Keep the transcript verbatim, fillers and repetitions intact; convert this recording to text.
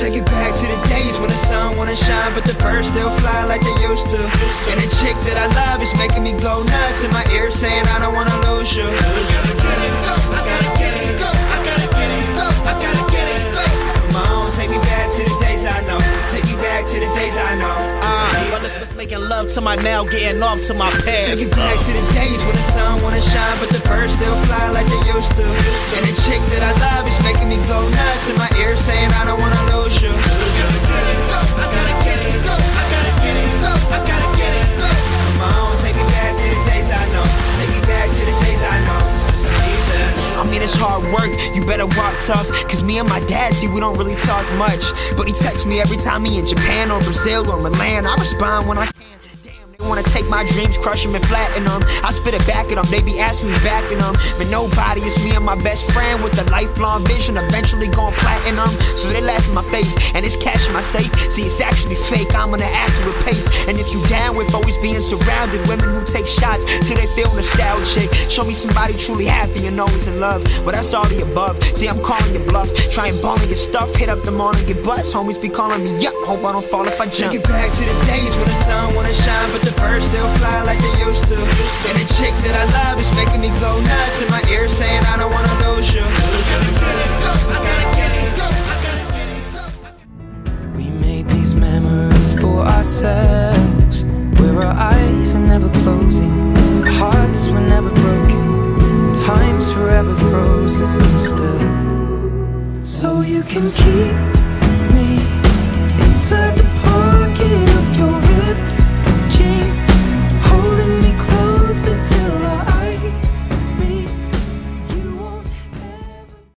Take it back to the days when the sun wanna shine, but the birds still fly like they used to. And the chick that I love is making me go nuts in my ear saying I don't wanna lose you. I gotta get it, go, I gotta get it, go, I gotta get it, go, I gotta get it, go. Come on, take me back to the days I know. Take me back to the days I know. But it's just making love to my now, getting off to my past. Take it back to the days when the sun wanna shine, but the birds still fly like they used to. And the chick that I love is making me go nuts in my ear saying I don't wanna lose you. It's hard work, you better walk tough. Cause me and my dad, see, we don't really talk much. But he texts me every time he in Japan or Brazil or Milan. I respond when I can. Damn, they wanna take my dreams, crush them and flatten them. I spit it back at them, they be asking me back in them. But nobody, it's me and my best friend with a lifelong vision, eventually going platinum. So they laugh in my face, and it's cash in my safe. See, it's actually fake, I'm on an accurate pace. And if you down with always being surrounded, women who take shots till they feel nostalgic. Show me somebody truly happy and always in love. Well, that's all the above. See, I'm calling your bluff. Try and ball on your stuff. Hit up the mall and get butts. Homies be calling me up. Hope I don't fall if I jump. Take it back to the days when the sun wanna shine, but the birds still fly like they used to. And the chick that I love is making me go nuts in my ear saying I don't wanna lose you. We made these memories for ourselves, where our eyes are never closing, our hearts were never broken, time's forever frozen still. So you can keep